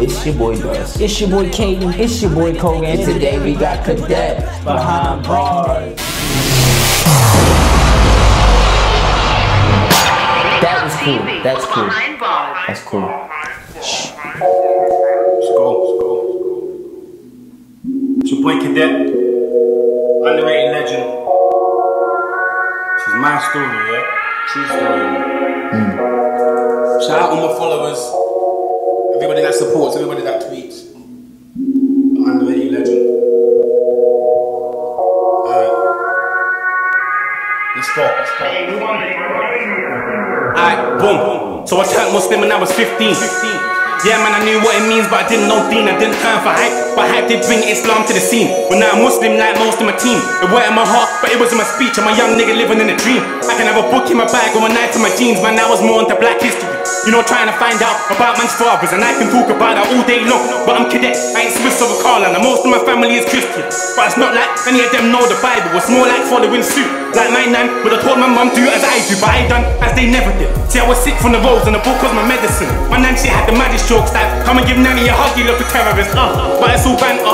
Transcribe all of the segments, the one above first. It's your boy Russ. It's your boy Caden. It's your boy Kogan. And today we got Cadet behind bars. That was cool. That's cool. That's cool. Let's go. Let's go. It's your boy Cadet, underrated legend. This is my story, yeah? True story. Shout out all my followers. Everybody that supports, everybody that tweets. Underrated legend. Let's go. Let's go. Alright, boom. So I turned Muslim when I was 15. Yeah man, I knew what it means, but I didn't know Dean. I didn't turn for hype, but hype did bring Islam to the scene. But now I'm Muslim like most of my team. It weren't in my heart, but it was in my speech. I'm a young nigga living in a dream. I can have a book in my bag or a knife in my jeans. Man, I was more into black history, you know, trying to find out about man's fathers. And I can talk about that all day long. But I'm Cadet, I ain't Swiss or a Carlan. Most of my family is Christian, but it's not like any of them know the Bible. It's more like following suit. Like my nan would have told my mum do as I do, but I done as they never did. See, I was sick from the roads and the book was my medicine. My nan, she had the maddest jokes like, come and give Nanny a hug, you look a terrorist, but it's all banter.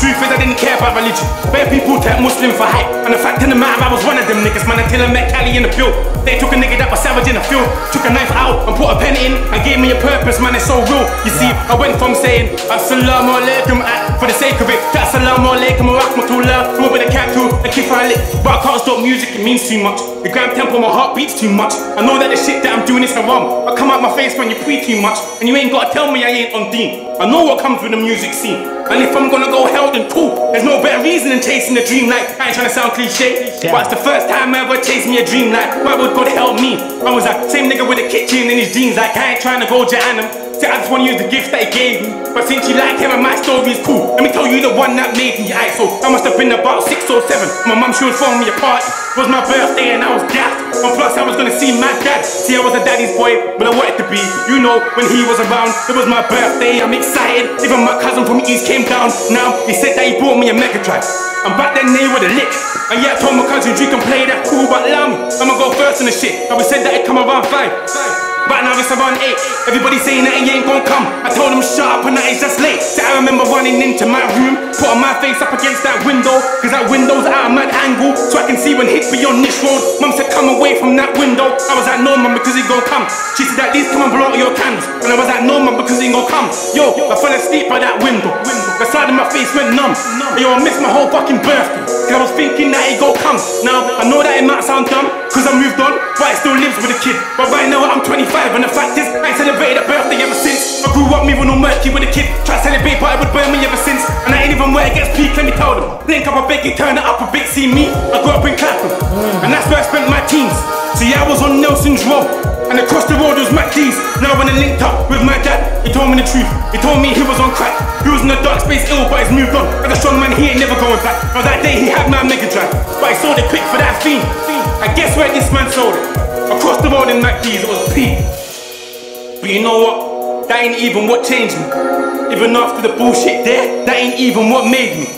Truth is I didn't care about religion. Bare people take Muslim for hype, and the fact in the matter I was one of them niggas, man, until I met Cali in the field. They took a nigga that was savage in the field, took a knife out and put a pen in, and gave me a purpose, man, it's so real. You see, I went from saying Assalamu alaikum for the sake of it, to Assalamu alaikum wa rahmatullah, from over the capital, the kifalik. But I can't stop music, it means too much. The gram tempo, my heart beats too much. I know that the shit that I'm doing is haram. I come out my face when you pee too much, and you ain't gotta tell me I ain't on Dean. I know what comes with the music scene, and if I'm gonna go held and cool, there's no better reason than chasing a dream. Like, I ain't trying to sound cliche, but it's the first time I ever chased me a dream. Like, why would God help me? I was like, same nigga with a kitchen in his jeans. Like, I ain't trying to go Jahannam. So I just wanna use the gift that he gave me. But since you like him and my story is cool, let me tell you the one that made me. Aight, so I must have been about 6 or 7. My mum, she was throwing me a party. It was my birthday and I was gassed, and plus I was gonna see my dad. See, I was a daddy's boy, but I wanted to be, you know, when he was around. It was my birthday, I'm excited. Even my cousin from the East came down. Now he said that he brought me a Mega Drive, and back then they were the lick. And yeah, I told my cousin, you can play that cool, but allow me, I'ma go first in the shit. And we said that it come around 5. But now it's around 8. Everybody saying that he ain't gonna come. I told him shut up and that it's just late. So I remember running into my room, putting my face up against that window, cause that window's at a mad angle, so I can see when hits beyond this road. Mum said come away from that window. I was like no mum, because he gonna come. She said at least come and blow out your candles. And I was like no mum, because he ain't gonna come. Yo, I fell asleep by that window. The side of my face went numb. Yo, I missed my whole fucking birthday, cause I was thinking that he gonna come. Now I know that it might sound dumb, cause I moved on, but it still lives with a kid. But right now I'm 25. And the fact is, I ain't celebrated a birthday ever since. I grew up moving all murky with a kid, try to celebrate but it would burn me ever since. And I ain't even where it gets peak, let me tell them. Link up a bit, you turn it up a bit, see me, I grew up in Clapham, and that's where I spent my teens. So yeah, I was on Nelson's Row, and across the road was Mac D's. Now when I linked up with my dad, he told me the truth. He told me he was on crack, he was in the dark space ill, but he's moved on. Like a strong man, he ain't never going back. Now that day he had my Mega Drive, but he sold it quick for that fiend. I guess where this man sold it, across the road in Mac D's, it was peak. But you know what? That ain't even what changed me. Even after the bullshit there, that ain't even what made me.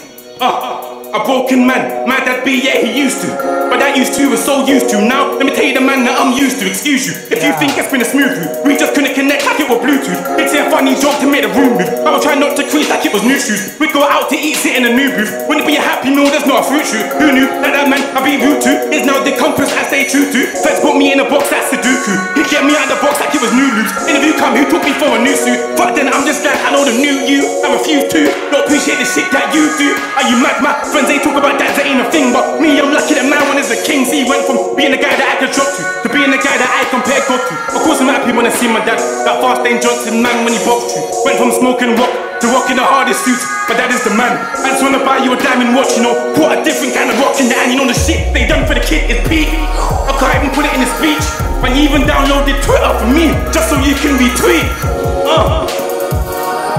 A broken man. My dad be, yeah, he used to. But that used to was so used to. Now, let me tell you the man that I'm used to. Excuse you, if you think it's been a smooth route. We just couldn't connect like it was Bluetooth. It's a funny job to make the room move. I would try not to crease like it was new shoes. We'd go out to eat, sit in a new booth. Wouldn't it be a happy meal, there's not a fruit shoot. Who knew that that man I'd be rude to? Is now the compass I stay true to. Feds put me in a box, that's Sudoku. He'd get me out of the box like it was new loops. Interview come, who took me for a new suit? Fuck then, I'm just glad I know the new you. I refuse to not appreciate the shit that you do. Are you mad? My friends, they talk about that ain't a thing. But me, I'm lucky that my one is a king. See, he went from being the guy that I could drop to being the guy that I compare God to. Of course I'm happy when I see my dad, that Fastain Johnson man when he boxed you. Went from smoking rock to rocking the hardest suit, but that is the man. I just wanna buy you a diamond watch, you know. What a different kind of rock in that, and you know the shit they done for the kid is peak. I can't even put it in a speech. And you even downloaded Twitter for me, just so you can retweet.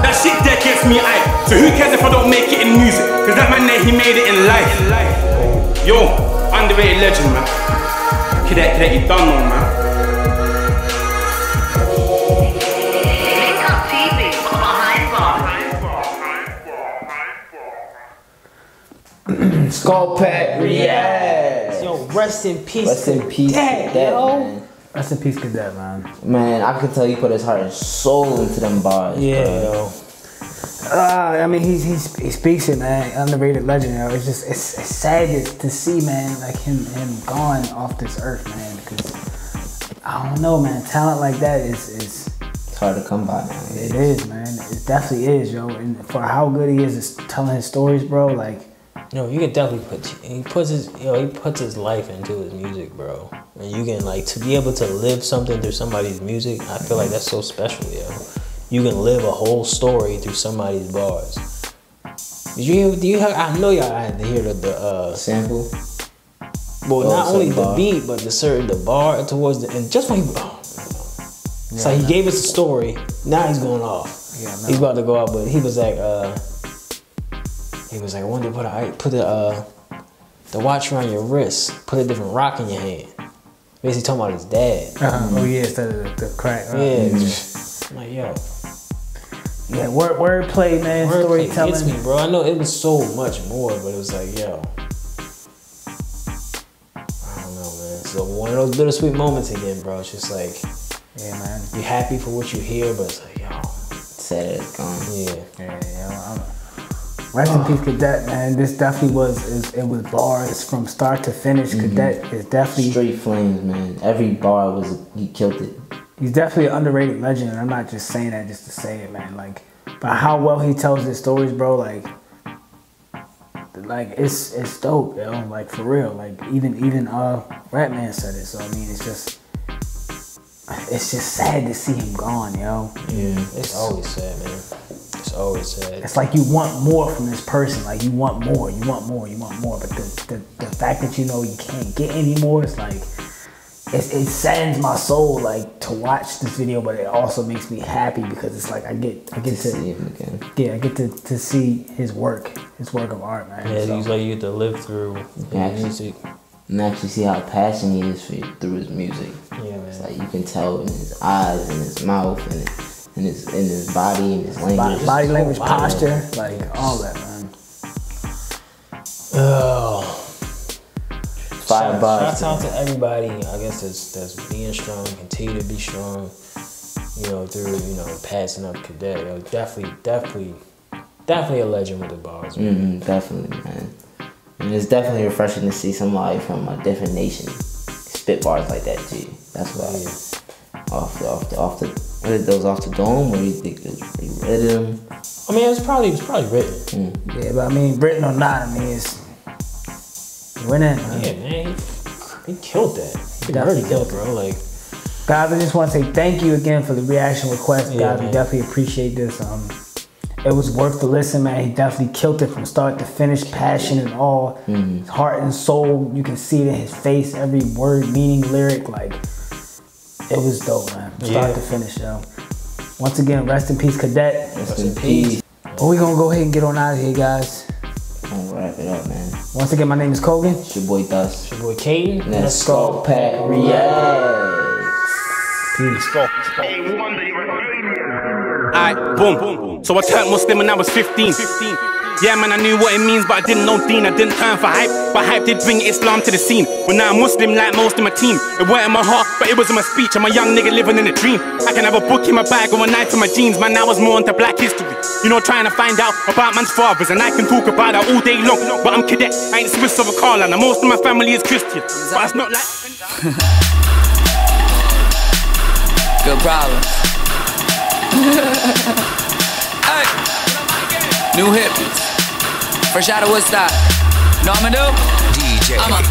That shit there gets me hype. So who cares if I don't make it in music? Cause that man there, he made it in life. Yo, underrated legend, man. Cadet, you done one, man. Skulkpack, yes. Yo, rest in peace. Rest in peace, Dad, yo. Rest in peace, Cadet, man. Man, I could tell he put his heart and soul into them bars. Yeah, bro. I mean, he speaks it, man. Underrated legend, yo. It's just it's sad to see, man, like him gone off this earth, man. Because I don't know, man. Talent like that is it's hard to come by, man. It is, man. It definitely is, yo. And for how good he is telling his stories, bro, like. You know, you can definitely he puts his life into his music, bro. And you can like to be able to live something through somebody's music. I feel like that's so special, yo. You can live a whole story through somebody's bars. Did you hear? I know y'all had to hear the sample. Well, not only the beat, but the bar towards the end. Just when he, so he gave us a story. Now he's going off. Yeah, he's about to go out, but he was like. He was like, I wonder what I put the watch around your wrist, put a different rock in your hand. Basically talking about his dad. Oh yeah, instead of the crack. Right? Yeah. Mm-hmm. Like yo. Yeah, wordplay, man. Storytelling. It gets me, bro. I know it was so much more, but it was like, yo. I don't know, man. So one of those bittersweet moments again, bro. It's just like, yeah, man. You're happy for what you hear, but it's like, yo. Sad it's gone. Yeah. Yeah, yo. Rest in peace, Cadet, man. This definitely was bars from start to finish. Mm-hmm. Cadet is definitely straight flames, man. Every bar he killed it. He's definitely an underrated legend, and I'm not just saying that just to say it, man. Like, but how well he tells his stories, bro. Like it's dope, yo. Like for real. Like even Ratman said it. So I mean, it's just sad to see him gone, yo. Yeah, it's always sad, man. It's always sad. It's like you want more from this person. Like you want more. But the fact that you know you can't get any more, it's like, it saddens my soul like to watch this video, but it also makes me happy because it's like I get to see him again. Yeah, I get to see his work of art, man. Yeah, so. He's like you get to live through music. And actually see how passionate he is through his music. Yeah, man. It's like you can tell in his eyes and his mouth and. In his body, in his language. Body language, posture, like all that, man. Oh. Shout out to everybody, I guess, that's being strong, continue to be strong, you know, through, you know, passing up Cadet. Yo, definitely a legend with the bars, man. Mm-hmm, definitely, man. And it's definitely refreshing to see somebody from a different nation spit bars like that, too. That's why. Yeah. Off the dome, or you think they read them? I mean, it was probably written. Mm. Yeah, but I mean, written or not, I mean, it went in. Man. Yeah, man, he killed that. He already killed, bro. Like, guys, I just want to say thank you again for the reaction request, yeah, guys. Man. We definitely appreciate this. It was worth the listen, man. He definitely killed it from start to finish, passion and all, his heart and soul. You can see it in his face, every word, meaning, lyric, like. It was dope, man. Start to finish, yo. Once again, rest in peace, Cadet. Rest in peace. But we gonna go ahead and get on out of here, guys. Gonna wrap it up, man. Once again, my name is Kogan. It's your boy Dust. It's your boy Caden. And that's Skulkpack Reacts. Alright, boom. So I turned Muslim when I was 15. Yeah, man, I knew what it means, but I didn't know Dean. I didn't turn for hype, but hype did bring Islam to the scene. But now I'm Muslim like most of my team. It weren't in my heart, but it was in my speech. I'm a young nigga living in a dream. I can have a book in my bag or a knife in my jeans. Man, I was more into black history. You know, trying to find out about man's fathers. And I can talk about that all day long. But I'm Cadet, I ain't Swiss of a car liner. Most of my family is Christian, but it's not like... Good problems. Hey, new hippies. Fresh out of Woodstock. Know what I'm gonna do? DJ.